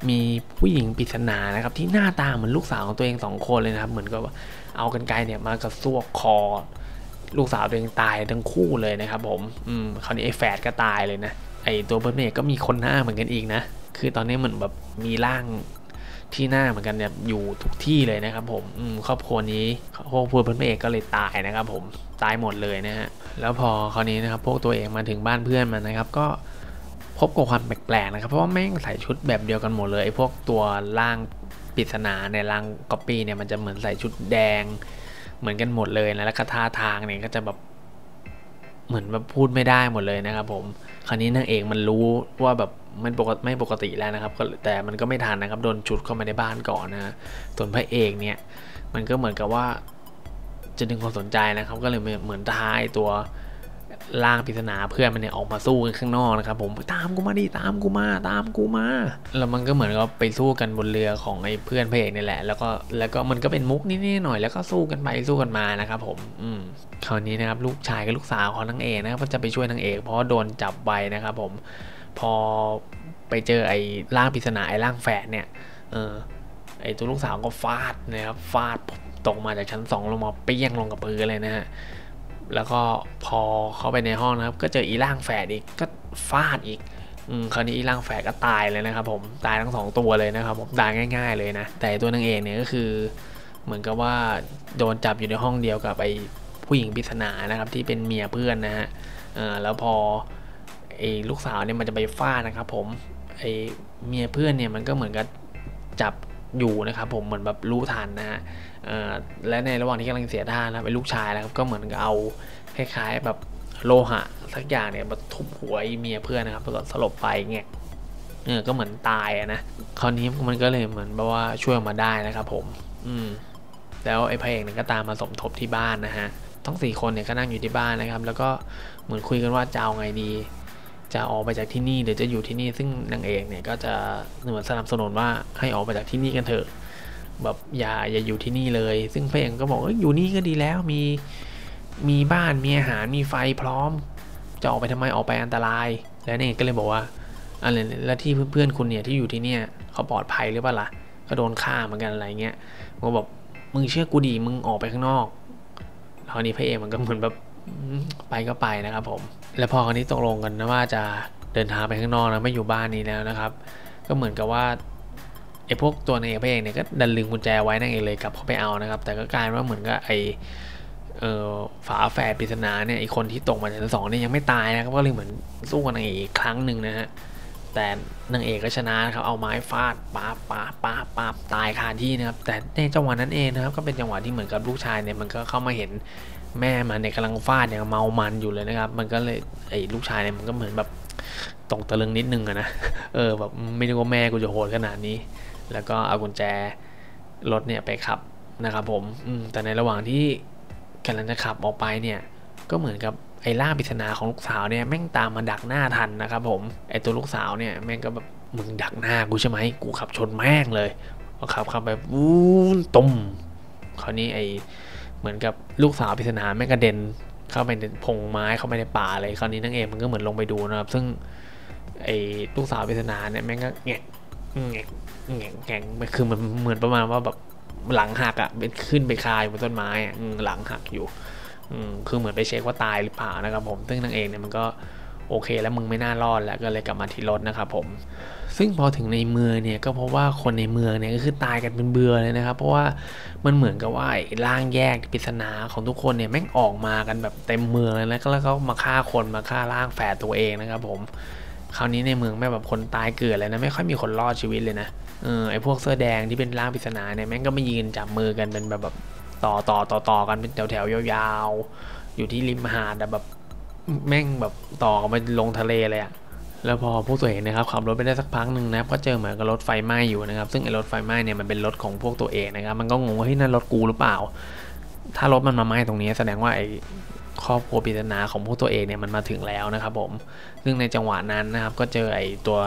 มีผู้หญิงปริศนานะครับที่หน้าตาเหมือนลูกสาวของตัวเองสองคนเลยนะครับเหมือนกับเอากรรไกรเนี่ยมากระซวกคอลูกสาวตัวเองตายทั้งคู่เลยนะครับผมอืมคราวนี้ไอ้แฝดก็ตายเลยนะไอ้ตัวเพื่อนเนี่ยก็มีคนหน้าเหมือนกันอีกนะคือตอนนี้เหมือนแบบมีร่างที่หน้าเหมือนกันเนี่ยอยู่ทุกที่เลยนะครับผมอืมครอบครัวนี้ครอบครัวเพื่อนเอกก็เลยตายนะครับผมตายหมดเลยนะฮะแล้วพอคราวนี้นะครับพวกตัวเองมาถึงบ้านเพื่อนมันนะครับก็พบกับความแปลกๆนะครับเพราะว่าแม่งใส่ชุดแบบเดียวกันหมดเลยไอ้พวกตัวร่างปริศนาในร่างก๊อปปี้เนี่ยมันจะเหมือนใส่ชุดแดงเหมือนกันหมดเลยนะแล้วก็ท่าทางเนี่ยก็จะแบบเหมือนแบบพูดไม่ได้หมดเลยนะครับผมคราวนี้นางเอกมันรู้ว่าแบบมันปกติไม่ปกติแล้วนะครับแต่มันก็ไม่ทันนะครับโดนจุดเข้ามาในบ้านก่อนนะส่วนพระเอกเนี่ยมันก็เหมือนกับว่าจะดึงความสนใจนะครับก็เลยเหมือนท้ายตัว ร่างปริศนาเพื่อนมันเนี่ยออกมาสู้กันข้างนอกนะครับผมตามกูมาดิตามกูมาตามกูมาแล้วมันก็เหมือนกับไปสู้กันบนเรือของไอ้เพื่อนพระเอกนี่แหละแล้วก็แล้วก็มันก็เป็นมุกนิดๆหน่อยแล้วก็สู้กันไปสู้กันมานะครับผมอืมคราวนี้นะครับลูกชายกับลูกสาวของนางเอกนะครับก็จะไปช่วยนางเอกเพราะโดนจับไปนะครับผมพอไปเจอไอ้ร่างปริศนาไอ้ร่างแฝดเนี่ยเออไอ้ตัวลูกสาวก็ฟาดนะครับฟาดตกมาจากชั้นสองลงมาเปี้ยงลงกับพื้นเลยนะฮะแล้วก็พอเข้าไปในห้องนะครับก็เจออีร่างแฝดอีกก็ฟาดอีกอืมคราวนี้อีร่างแฝดก็ตายเลยนะครับผมตายทั้งสองตัวเลยนะครับผมตายง่ายๆเลยนะแต่ตัวนางเอกเนี่ยก็คือเหมือนกับว่าโดนจับอยู่ในห้องเดียวกับไอ้ผู้หญิงปริศนานะครับที่เป็นเมียเพื่อนนะฮะเออแล้วพอไอ้ลูกสาวเนี่ยมันจะไปฟาดนะครับผมไอ้เมียเพื่อนเนี่ยมันก็เหมือนกับจับอยู่นะครับผมเหมือนแบบรู้ทันนะฮะและในระหว่างที่กำลังเสียท่านะไอ้ลูกชายนะครับก็เหมือนกับเอาคล้ายๆแบบโลหะสักอย่างเนี่ยมาทุบหัวไอ้เมียเพื่อนนะครับแล้วก็สลบไปเงี้ยเออก็เหมือนตายนะคราวนี้มันก็เลยเหมือนแบบว่าช่วยมาได้นะครับผมอืมแล้วไอ้พระเอกเนี่ยก็ตามมาสมทบที่บ้านนะฮะทั้งสี่คนเนี่ยก็นั่งอยู่ที่บ้านนะครับแล้วก็เหมือนคุยกันว่าจะเอาไงดีจะออกไปจากที่นี่หรือจะอยู่ที่นี่ซึ่งนางเอกเนี่ยก็จะเหมือนสนับสนุนว่าให้ออกไปจากที่นี่กันเถอะแบบอย่าอย่าอยู่ที่นี่เลยซึ่งพระเอกก็บอกว่าอยู่นี่ก็ดีแล้วมีมีบ้านมีอาหารมีไฟพร้อมจะออกไปทำไมออกไปอันตรายและนางเอกก็เลยบอกว่าอะไรแล้วที่เพื่อนๆคุณเนี่ยที่อยู่ที่เนี่ยเขาปลอดภัยหรือเปล่าล่ะก็โดนฆ่าเหมือนกันอะไรเงี้ยก็บอกมึงเชื่อกูดีมึงออกไปข้างนอกคราวนี้พระเอกมันก็เหมือนแบบไปก็ไปนะครับผมและพอคราวนี้ตกลงกันนะว่าจะเดินทางไปข้างนอกนะไม่อยู่บ้านนี้แล้วนะครับก็เหมือนกับว่าไอ้พวกตัวนางเอกพระเอกเนี่ยก็ดันลืมกุญแจไว้นางเอกเลยกลับเข้าไปเอานะครับแต่ก็กลายว่าเหมือนกับไอ้ฝาแฝดปริศนาเนี่ยไอ้คนที่ตกมาจากชั้นสองเนี่ยยังไม่ตายนะครับก็เลยเหมือนสู้กับนางเอกอีกครั้งหนึ่งนะฮะแต่นางเอกก็ชนะครับเอาไม้ฟาดป้าป้าป้าป้าตายคาที่นะครับแต่ในจังหวะนั้นเองนะครับก็เป็นจังหวะที่เหมือนกับลูกชายเนี่ยมันก็เข้ามาเห็นแม่มันเนี่ยกำลังฟาดอย่างเมามันอยู่เลยนะครับมันก็เลยไอ้ลูกชายเนี่ยมันก็เหมือนแบบตกตะลึงนิดนึงอะนะเออแบบไม่รู้ว่าแม่กูจะโหดขนาดนี้แล้วก็เอากุญแจรถเนี่ยไปขับนะครับผมแต่ในระหว่างที่กำลังจะขับออกไปเนี่ยก็เหมือนกับไอ้ล่าปริศนาของลูกสาวเนี่ยแม่งตามมาดักหน้าทันนะครับผมไอ้ตัวลูกสาวเนี่ยแม่งก็แบบมึงดักหน้ากูใช่ไหมกูขับชนแม่งเลยก็ขับขับไปวู้ตุ่มคราวนี้ไอเหมือนกับลูกสาวปริศนาแม่งกระเด็นเข้าไปในพงไม้เข้าไปในป่าเลยคราวนี้นางเอกมันก็เหมือนลงไปดูนะครับซึ่งไอ้ลูกสาวปริศนาเนี่ยแม่งก็แงะแงะแงะแงะมันคือมันเหมือนประมาณว่าแบบหลังหักอ่ะเป็นขึ้นไปคาอยู่บนต้นไม้อ่ะหลังหักอยู่คือเหมือนไปเช็คว่าตายหรือเปล่านะครับผมซึ่งนางเอกเนี่ยมันก็โอเคแล้วมึงไม่น่ารอดแล้วก็เลยกลับมาที่รถนะครับผมซึ่งพอถึงในเมืองเนี่ยก็เพราะว่าคนในเมืองเนี่ยก็คือตายกันเป็นเบื่อเลยนะครับเพราะว่ามันเหมือนกับว่าร่างแยกปริศนาของทุกคนเนี่ยแม่งออกมากันแบบเต็มเมืองเลยนะแล้วก็มาฆ่าคนมาฆ่าร่างแฝดตัวเองนะครับผมคราวนี้ในเมืองแม่แบบคนตายเกลื่อนเลยนะไม่ค่อยมีคนรอดชีวิตเลยนะเออไอพวกเสื้อแดงที่เป็นร่างปริศนาเนี่ยแม่งก็ไม่ยืนจับมือกันเป็นแบบแบบต่อต่อต่อต่อกันเป็นแถวแถวยาวๆอยู่ที่ริมหาดแบบแม่งแบบต่อมาลงทะเลเลยอะแล้วพอผู้ตัวเองนะครับขับรถไปได้สักพักหนึ่งนะก็เจอเหมือนกับรถไฟไหม้อยู่นะครับซึ่งไอ้รถไฟไหม้เนี่ยมันเป็นรถของพวกตัวเองนะครับมันก็งงว่าเฮ้ยนั่นรถกูหรือเปล่าถ้ารถมันมาไหม้ตรงนี้แสดงว่าไอ้ครอบครัวปริศนาของพวกตัวเองเนี่ยมันมาถึงแล้วนะครับผมซึ่งในจังหวะนั้นนะครับก็เจอไอ้ตัว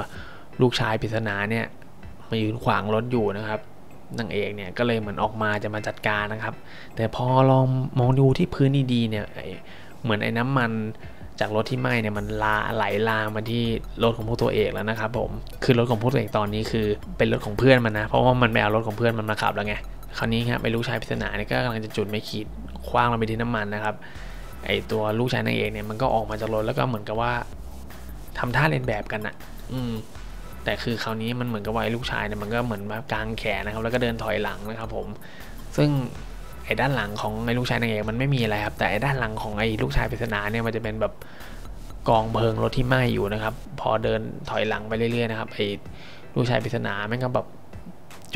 ลูกชายปริศนาเนี่ยมายืนขวางรถอยู่นะครับนางเอกเนี่ยก็เลยเหมือนออกมาจะมาจัดการนะครับแต่พอลองมองดูที่พื้นดีๆเนี่ยเหมือนไอ้น้ำมันจากรถที่ไหม้เนี่ยมันลาไหลลามาที่รถของพวกตัวเอกแล้วนะครับผมคือรถของพวกตัวเอกตอนนี้คือเป็นรถของเพื่อนมันนะเพราะว่ามันไปเอารถของเพื่อนมันมาขับแล้วไงคราวนี้ครับไอ้ลูกชายปริศนาเนี่ยก็กำลังจะจุดไม้ขีดคว้างลงไปที่น้ำมันนะครับไอ้ตัวลูกชายนางเอกเนี่ยมันก็ออกมาจากรถแล้วก็เหมือนกับว่าทำท่าเล่นแบบกันนะอืมแต่คือคราวนี้มันเหมือนกับว่าไอ้ลูกชายเนี่ยมันก็เหมือนแบบกางแขนนะครับแล้วก็เดินถอยหลังนะครับผมซึ่งไอ้ด้านหลังของไอ้ลูกชายนางเอกมันไม่มีอะไรครับแต่ไอ้ด้านหลังของไอ้ลูกชายปริศนาเนี่ยมันจะเป็นแบบกองเพลิงรถที่ไหม้อยู่นะครับพอเดินถอยหลังไปเรื่อยๆนะครับไอ้ลูกชายปริศนาแม่งก็แบบ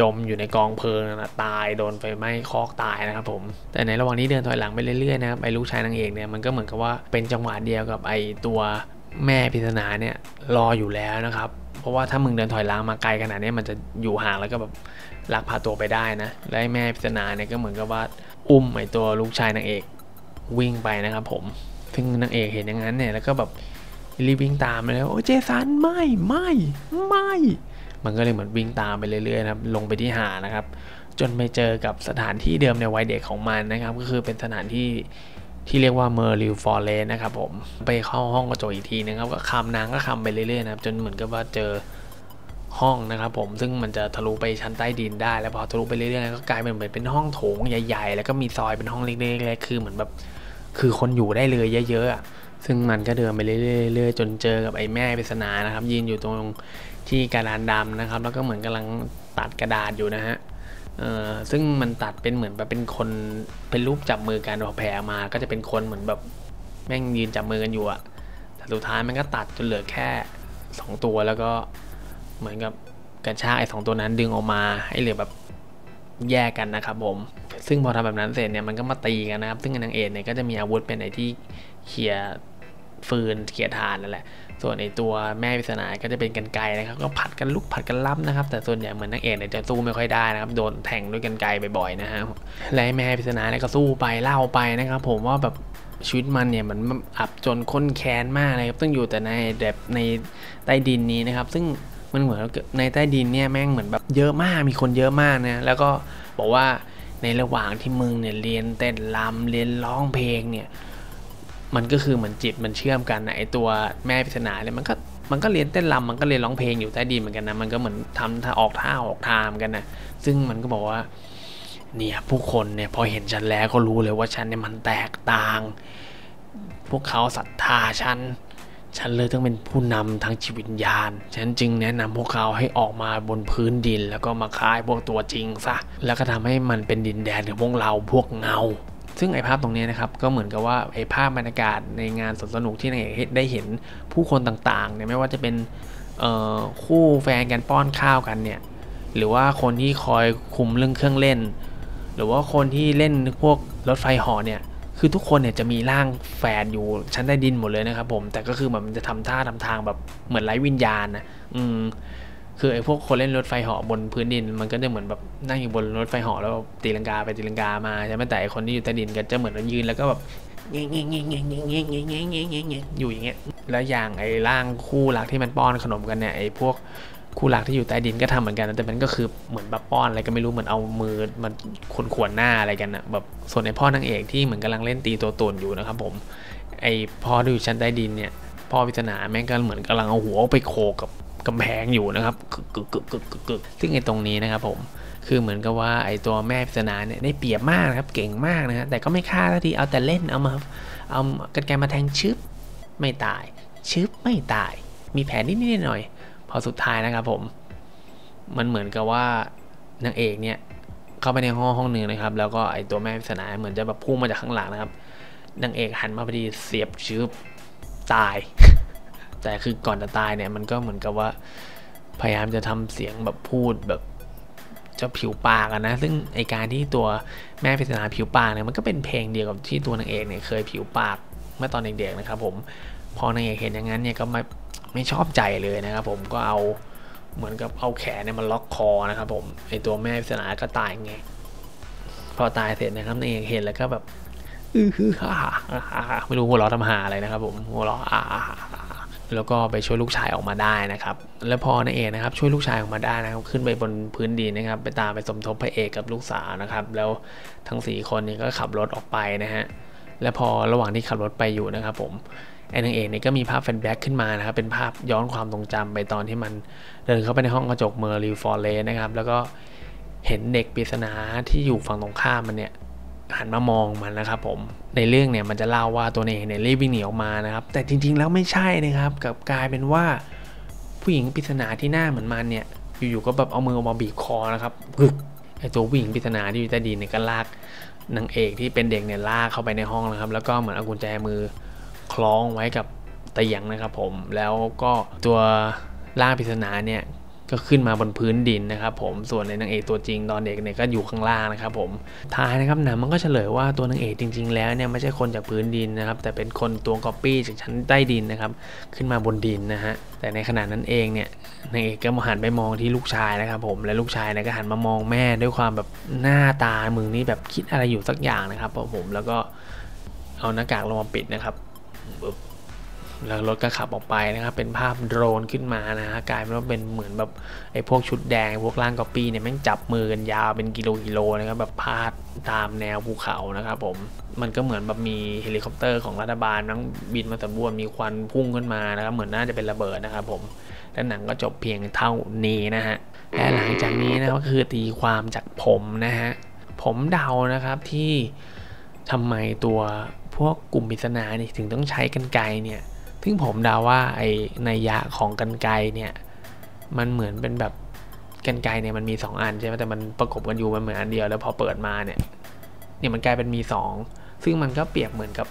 จมอยู่ในกองเพลิงนะตายโดนไฟไหม้คอกตายนะครับผมแต่ในระหว่างที่เดินถอยหลังไปเรื่อยๆนะครับไอ้ลูกชายนางเอกเนี่ยมันก็เหมือนกับว่าเป็นจังหวะเดียวกับไอ้ตัวแม่ปริศนาเนี่ยรออยู่แล้วนะครับเพราะว่าถ้ามึงเดินถอยหลังมาไกลขนาดนี้มันจะอยู่ห่างแล้วก็แบบลักพาตัวไปได้นะและแม่ปริศนาเนี่ยก็เหมือนกับว่าอุ้มไอ้ตัวลูกชายนางเอกวิ่งไปนะครับผม ซึ่งนางเอกเห็นอย่างนั้นเนี่ยแล้วก็แบบรีบวิ่งตามไปแล้วโอ้เจสันไม่ไม่ไม่มันก็เลยเหมือนวิ่งตามไปเรื่อยๆนะครับลงไปที่หาดนะครับจนไปเจอกับสถานที่เดิมในวัยเด็กของมันนะครับก็คือเป็นสถานที่ที่เรียกว่า Meryl Forest นะครับผมไปเข้าห้องกระจกอีกทีนะครับก็คำนางก็คำไปเรื่อยๆนะครับจนเหมือนกับว่าเจอห้องนะครับผมซึ่งมันจะทะลุไปชั้นใต้ดินได้แล้วพอทะลุไปเรื่อยๆก็กลายเป็นเหมือนเป็นห้องโถงใหญ่ๆแล้วก็มีซอยเป็นห้องเล็กๆคือเหมือนแบบคือคนอยู่ได้เลยเยอะๆซึ่งมันก็เดินไปเรื่อยๆจนเจอกับไอ้แม่ปริศนานะครับยืนอยู่ตรงที่กระดานดำนะครับแล้วก็เหมือนกำลังตัดกระดาษอยู่นะฮะซึ่งมันตัดเป็นเหมือนแบบเป็นคนเป็นรูปจับมือกันแผ่มาก็จะเป็นคนเหมือนแบบแม่งยืนจับมือกันอยู่อะแต่สุดท้ายมันก็ตัดจนเหลือแค่สองตัวแล้วก็เหมือนกับกระชากไอ้สองตัวนั้นดึงออกมาให้เหลือแบบแยกกันนะครับผมซึ่งพอทำแบบนั้นเสร็จเนี่ยมันก็มาตีกันนะครับซึ่งนางเอกเนี่ยก็จะมีอาวุธเป็นไอ้ที่เขี่ยฟืนเขี่ยถ่านนั่นแหละส่วนไอ้ตัวแม่ปริศนาก็จะเป็นกรรไกรนะครับก็ผัดกันลุกผัดกันลับนะครับแต่ส่วนใหญ่เหมือนนางเอกเนี่ยจะสู้ไม่ค่อยได้นะครับโดนแทงด้วยกรรไกรบ่อยๆนะฮะและแม่ปริศนาเนี่ยก็สู้ไปเล่าไปนะครับผมว่าแบบชีวิตมันเนี่ยมันอับจนข้นแค้นมากเลยครับต้องอยู่แต่ในแบบในใต้ดินนี้นะครับซึ่งมันเหมือนในใต้ดินเนี่ยแม่งเหมือนแบบเยอะมากมีคนเยอะมากนะแล้วก็บอกว่าในระหว่างที่มึงเนี่ยเรียนเต้นรำเรียนร้องเพลงเนี่ยมันก็คือเหมือนจิตมันเชื่อมกันนะไอตัวแม่ปริศนาเนี่ยมันก็มันก็เรียนเต้นรำมันก็เรียนร้องเพลงอยู่ใต้ดินเหมือนกันนะมันก็เหมือนทำท่าออกท่าออกทามกันนะซึ่งมันก็บอกว่าเนี่ยผู้คนเนี่ยพอเห็นฉันแล้วก็รู้เลยว่าฉันเนี่ยมันแตกต่างพวกเขาศรัทธาฉันฉันเลยต้องเป็นผู้นำทางจิตวิญญาณฉันจึงแนะนำพวกเขาให้ออกมาบนพื้นดินแล้วก็มาคายพวกตัวจริงซะแล้วก็ทำให้มันเป็นดินแดนของพวกเราพวกเงาซึ่งไอภาพตรงนี้นะครับก็เหมือนกับว่าไอภาพบรรยากาศในงานสนุกที่นางเอกได้เห็นผู้คนต่างๆเนี่ยไม่ว่าจะเป็นคู่แฟนกันป้อนข้าวกันเนี่ยหรือว่าคนที่คอยคุมเรื่องเครื่องเล่นหรือว่าคนที่เล่นพวกรถไฟห่อเนี่ยคือทุกคนเนี่ยจะมีร่างแฝดอยู่ชั้นใต้ดินหมดเลยนะครับผมแต่ก็คือแบบมันจะทำท่าทำทางแบบเหมือนไร้วิญญาณนะอืมคือไอ้พวกคนเล่นรถไฟเหาะบนพื้นดินมันก็จะเหมือนแบบนั่งอยู่บนรถไฟเหาะแล้วตีลังกาไปตีลังกามาใช่ไหมแต่ไอ้คนที่อยู่ใต้ดินก็จะเหมือนยืนแล้วก็แบบเงี้ยเงี้ยเงี้ยเงี้ยเงี้ยเงี้ยเงี้ยเงี้ยเงี้ยเงี้ยอยู่อย่างเงี้ยแล้วอย่างไอ้ร่างคู่รักที่มันป้อนขนมกันเนี่ยไอ้พวกคู่รักที่อยู่ใต้ดินก็ทำเหมือนกันแต่มันก็คือเหมือนแบบป้อนอะไรก็ไม่รู้เหมือนเอามือมันขวนๆหน้าอะไรกันนะแบบส่วนไอ้พ่อนางเอกที่เหมือนกำลังเล่นตีตัวตนอยู่นะครับผมไอ้พ่อที่อยู่ชั้นใต้ดินเนี่ยพ่อวิจนาแม่งก็เหมือนกำลังเอาหัวไปโขกกับกำแพงอยู่นะครับกึกซึ่งไอ้ตรงนี้นะครับผมคือเหมือนกับว่าไอ้ตัวแม่วิจนาเนี่ยได้เปรียบมากนะครับเก่งมากนะฮะแต่ก็ไม่ฆ่าทีเอาแต่เล่นเอามาเอากระแกมาแทงชึบไม่ตายชึบไม่ตายมีแผลนิดนิดหน่อยพอสุดท้ายนะครับผมมันเหมือนกับว่านางเอกเนี่ยเข้าไปในห้องห้องหนึ่งนะครับแล้วก็ไอตัวแม่ปริศนาเหมือนจะแบบพุ่งมาจากข้างหลังนะครับนางเอกหันมาพอดีเสียบชื้อตาย แต่คือก่อนจะตายเนี่ยมันก็เหมือนกับว่าพยายามจะทำเสียงแบบพูดแบบจะผิวปากนะซึ่งไอการที่ตัวแม่ปริศนาผิวปากเนี่ยมันก็เป็นเพลงเดียวกับที่ตัวนางเอกเนี่ยเคยผิวปากเมื่อตอนเด็กๆนะครับผมพอนางเอกเห็นอย่างนั้นเนี่ยก็มาไม่ชอบใจเลยนะครับผมก็เอาเหมือนกับเอาแขนเนี่ยมันล็อกคอนะครับผมไอตัวแม่ปริศนาก็ตายไงพอตายเสร็จนะครับนางเอกเห็นแล้วก็แบบอื้อฮือฮ่าฮ่าไม่รู้หัวเราะทำหาอะไรนะครับผมหัวเราะแล้วก็ไปช่วยลูกชายออกมาได้นะครับแล้วพอนางเอกนะครับช่วยลูกชายออกมาได้นะครับขึ้นไปบนพื้นดินนะครับไปตามไปสมทบพระเอกกับลูกสาวนะครับแล้วทั้งสี่คนนี้ก็ขับรถออกไปนะฮะและพอระหว่างที่ขับรถไปอยู่นะครับผมไอ้นางเอกเนี่ยก็มีภาพแฟลชแบ็กขึ้นมานะครับเป็นภาพย้อนความทรงจำไปตอนที่มันเดินเข้าไปในห้องกระจกเมอร์ลิฟอร์เรสนะครับแล้วก็เห็นเด็กปริศนาที่อยู่ฝั่งตรงข้ามมันเนี่ยหันมามองมันนะครับผมในเรื่องเนี่ยมันจะเล่าว่าตัวนางเอกเนี่ยรีบวิ่งหนีออกมานะครับแต่จริงๆแล้วไม่ใช่นะครับกับกลายเป็นว่าผู้หญิงปริศนาที่หน้าเหมือนมันเนี่ยอยู่ๆก็แบบเอามือมาบีบคอนะครับไอ้ตัวผู้หญิงปริศนาที่อยู่ใต้ดินเนี่ยก็ลากนางเอกที่เป็นเด็กเนี่ยลากเข้าไปในห้องนะครับแล้วก็เหมือนเอากุญแจมือคล้องไว้กับเตียงนะครับผมแล้วก็ตัวร่างปริศนาเนี่ยก็ขึ้นมาบนพื้นดินนะครับผมส่วนในนางเอกตัวจริงตอนเด็กเนี่ยก็อยู่ข้างล่างนะครับผมท้ายนะครับหนังมันก็เฉลยว่าตัวนางเอกจริงๆแล้วเนี่ยไม่ใช่คนจากพื้นดินนะครับแต่เป็นคนตัวก๊อปปี้จากชั้นใต้ดินนะครับขึ้นมาบนดินนะฮะแต่ในขณะนั้นเองเนี่ยนางเอกก็หันไปมองที่ลูกชายนะครับผมและลูกชายเนี่ยก็หันมามองแม่ด้วยความแบบหน้าตามึงนี่แบบคิดอะไรอยู่สักอย่างนะครับผมแล้วก็เอาหน้ากากลงมาปิดนะครับ ปึ๊บแล้วรถก็ขับออกไปนะครับเป็นภาพโดรนขึ้นมานะฮะกลายเป็นว่าเป็นเหมือนแบบไอ้พวกชุดแดงพวกร่างก๊อปปี้เนี่ยแม่งจับมือกันยาวเป็นกิโลกิโลนะครับแบบพาดตามแนวภูเขานะครับผมมันก็เหมือนแบบมีเฮลิคอปเตอร์ของรัฐบาลนั่งบินมาตะบวนมีควันพุ่งขึ้นมานะครับเหมือนน่าจะเป็นระเบิดนะครับผมและหนังก็จบเพียงเท่านี้นะฮะและหลังจากนี้นะก็คือตีความจากผมนะฮะผมเดานะครับที่ทำไมตัวพวกกลุ่มปริศนาเนี่ยถึงต้องใช้กรรไกรเนี่ยซึ่งผมเดาว่าไอ้นัยยะของกรรไกรเนี่ยมันเหมือนเป็นแบบกรรไกรเนี่ยมันมีสองอันใช่ไหมแต่มันประกบกันอยู่มันเหมือนอันเดียวแล้วพอเปิดมาเนี่ยเนี่ยมันกลายเป็นมีสองซึ่งมันก็เปรียบเหมือนกับ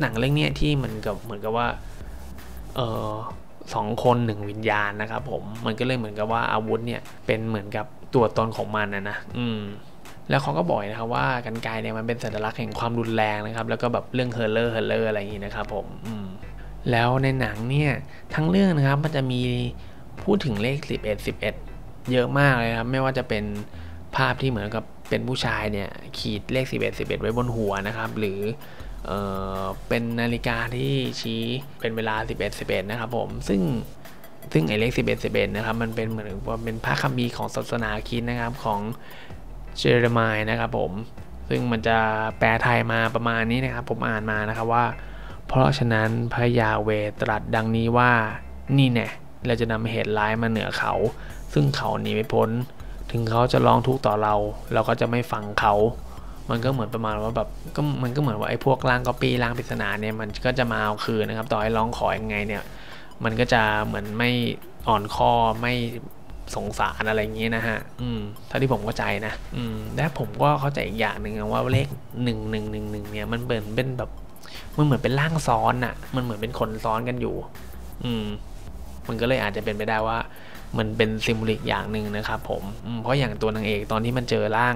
หนังเรื่องนี้ที่เหมือนกับเหมือนกับว่าเออสองคนหนึ่งวิญญาณนะครับผมมันก็เลยเหมือนกับว่าอาวุธเนี่ยเป็นเหมือนกับตัวตนของมันนะนะอืมแล้วเขาก็บอกนะครับว่ากรรไกรเนี่ยมันเป็นสัญลักษณ์แห่งความรุนแรงนะครับแล้วก็แบบเรื่องเฮอร์เลอร์เฮอร์เลอร์อะไรอย่างนี้นะครับผมอืมแล้วในหนังเนี่ยทั้งเรื่องนะครับมันจะมีพูดถึงเลขสิบเอ็ด สิบเอ็ดเยอะมากเลยครับไม่ว่าจะเป็นภาพที่เหมือนกับเป็นผู้ชายเนี่ยขีดเลขสิบเอ็ด สิบเอ็ดไว้บนหัวนะครับหรือเอ่อเป็นนาฬิกาที่ชี้เป็นเวลาสิบเอ็ด สิบเอ็ดนะครับผมซึ่งซึ่งไอ้เลขสิบเอ็ด สิบเอ็ดนะครับมันเป็นเหมือนว่าเป็นพระคัมภีร์ของศาสนาคริสต์นะครับของเจเรมายนะครับผมซึ่งมันจะแปลไทยมาประมาณนี้นะครับผมอ่านมานะครับว่าเพราะฉะนั้นพระยาเวตรัสดังนี้ว่านี่แน่เราจะนำเหตุร้ายมาเหนือเขาซึ่งเขาหนีไม่พ้นถึงเขาจะร้องทุกข์ต่อเราเราก็จะไม่ฟังเขามันก็เหมือนประมาณว่าแบบก็มันก็เหมือนว่าไอ้พวกร่างก๊อปปี้ร่างปริศนาเนี่ยมันก็จะมาเอาคืนนะครับต่อให้ร้องขอยังไงเนี่ยมันก็จะเหมือนไม่อ่อนข้อไม่สงสารอะไรอย่างเงี้ยนะฮะอืมเท่าที่ผมเข้าใจนะอืมและผมก็เข้าใจอีกอย่างหนึ่งว่าเลขหนึ่งหนึ่งหนึ่งหนึ่งเนี่ยมันเป็นเป็นแบบมันเหมือนเป็นร่างซ้อนน่ะมันเหมือนเป็นคนซ้อนกันอยู่อืมมันก็เลยอาจจะเป็นไปได้ว่ามันเป็นซิมโบลิกอย่างหนึ่งนะครับผมเพราะอย่างตัวนางเอกตอนที่มันเจอร่าง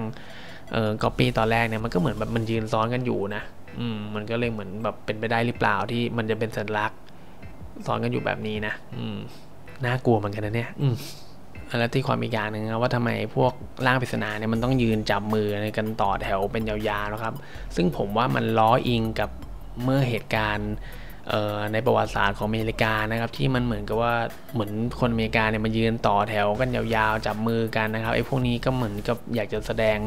เอ่อก๊อปปี้ตอนแรกเนี่ยมันก็เหมือนแบบมันยืนซ้อนกันอยู่นะอืมมันก็เลยเหมือนแบบเป็นไปได้หรือเปล่าที่มันจะเป็นสัญลักษณ์ซ้อนกันอยู่แบบนี้นะอืมน่ากลัวเหมือนกันนะเนี่ยอืมแล้วที่ความอีกอย่างหนึ่งนะว่าทำไมพวกร่างปริศนาเนี่ยมันต้องยืนจับมือกันต่อแถวเป็นยาวๆนะครับซึ่งผมว่ามันล้ออิงกับเมื่อเหตุการณ์ในประวัติศาสตร์ของอเมริกานะครับที่มันเหมือนกับว่าเหมือนคนอเมริกาเนี่ยมายืนต่อแถวกันยาวๆจับมือกันนะครับไอ้พวกนี้ก็เหมือนกับอยากจะแสดง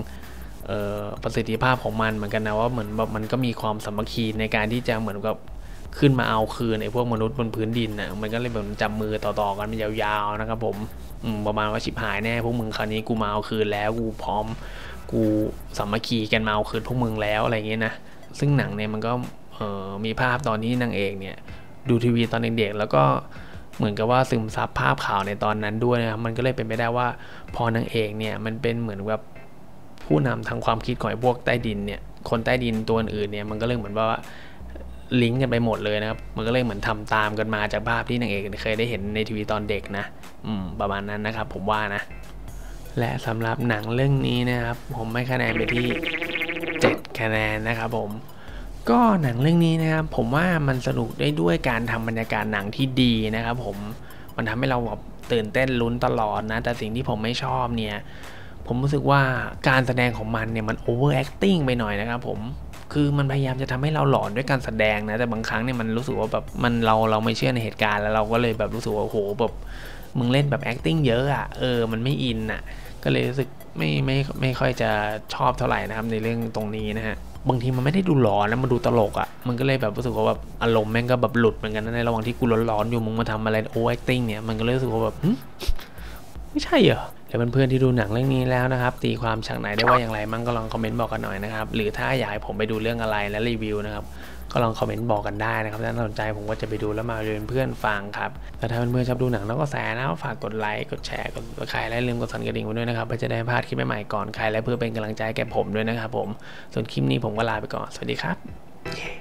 ประสิทธิภาพของมันเหมือนกันนะว่าเหมือนแบบมันก็มีความสามัคคีในการที่จะเหมือนกับขึ้นมาเอาคืนไอ้พวกมนุษย์บนพื้นดินนะมันก็เลยแบบจับมือต่อๆกันเป็นยาวๆนะครับผมประมาณว่าชิบหายแน่พวกมึงคราวนี้กูมาเอาคืนแล้วกูพร้อมกูสามัคคีกันมาเอาคืนพวกมึงแล้วอะไรเงี้ยนะซึ่งหนังเนี่ยมันก็มีภาพตอนนี้นางเอกเนี่ยดูทีวีตอนเด็กๆแล้วก็เหมือนกับว่าซึมซับภาพข่าวในตอนนั้นด้วยนะครับมันก็เลยเป็นไปได้ว่าพอนางเอกเนี่ยมันเป็นเหมือนแบบผู้นำทางความคิดของไอ้พวกใต้ดินเนี่ยคนใต้ดินตัวอื่นเนี่ยมันก็เลยเหมือนว่าลิงก์กันไปหมดเลยนะครับมันก็เลยเหมือนทำตามกันมาจากภาพที่นางเอกเคยได้เห็นในทีวีตอนเด็กนะอืมประมาณนั้นนะครับผมว่านะและสำหรับหนังเรื่องนี้นะครับผมให้คะแนนไปที่เจ็ดคะแนนนะครับผมก็หนังเรื่องนี้นะครับผมว่ามันสนุกได้ด้วยการทำบรรยากาศหนังที่ดีนะครับผมมันทำให้เราแบบตื่นเต้นลุ้นตลอดนะแต่สิ่งที่ผมไม่ชอบเนี่ยผมรู้สึกว่าการแสดงของมันเนี่ยมันโอเวอร์แอคติ้งไปหน่อยนะครับผมคือมันพยายามจะทำให้เราหลอนด้วยการแสดงนะแต่บางครั้งเนี่ยมันรู้สึกว่าแบบมันเราเราไม่เชื่อในเหตุการณ์แล้วเราก็เลยแบบรู้สึกว่าโหแบบมึงเล่นแบบแอคติ้งเยอะอ่ะเออมันไม่อินอ่ะก็เลยรู้สึกไม่ไม่ไม่ค่อยจะชอบเท่าไหร่นะครับในเรื่องตรงนี้นะฮะบางทีมันไม่ได้ดูร้อนนะมันดูตลกอ่ะมันก็เลยแบบรู้สึกว่าแบบอารมณ์แม่งก็แบบหลุดเหมือนกันนะในระหว่างที่กูร้อนๆอยู่มึงมาทำอะไรโอเวอร์แอคติ้งเนี่ยมันก็เลยรู้สึกว่าแบบไม่ใช่เหรอแล้วเพื่อนๆที่ดูหนังเรื่องนี้แล้วนะครับตีความฉากไหนได้ว่าอย่างไรมั่งก็ลองคอมเมนต์บอกกันหน่อยนะครับหรือถ้าอยากให้ผมไปดูเรื่องอะไรและรีวิวนะครับก็ลองคอมเมนต์บอกกันได้นะครับถ้าสนใจผมก็จะไปดูแล้วมาเรียนเพื่อนฟังครับแต่ถ้าเพื่อนๆชอบดูหนังแล้วก็แชร์นะฝากกดไลค์กดแชร์กดติดตามและลืมกดสั่นกระดิ่งด้วยนะครับเพื่อจะได้พลาดคลิปใหม่ๆก่อนใครและเพื่อเป็นกำลังใจแก่ผมด้วยนะครับผมส่วนคลิปนี้ผมก็ลาไปก่อนสวัสดีครับ